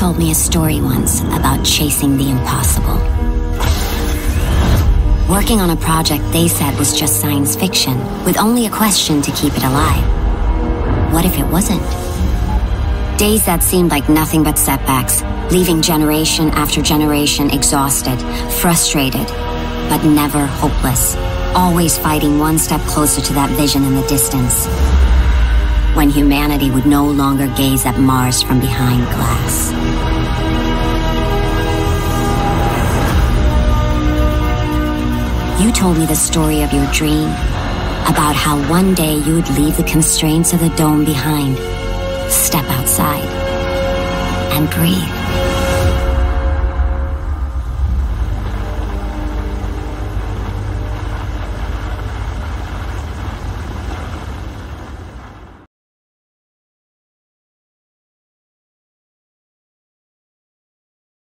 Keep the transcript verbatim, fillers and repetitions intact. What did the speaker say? told me a story once about chasing the impossible. Working on a project they said was just science fiction, with only a question to keep it alive. What if it wasn't? Days that seemed like nothing but setbacks, leaving generation after generation exhausted, frustrated, but never hopeless, always fighting one step closer to that vision in the distance, when humanity would no longer gaze at Mars from behind glass. You told me the story of your dream, about how one day you would leave the constraints of the dome behind, step outside, and breathe.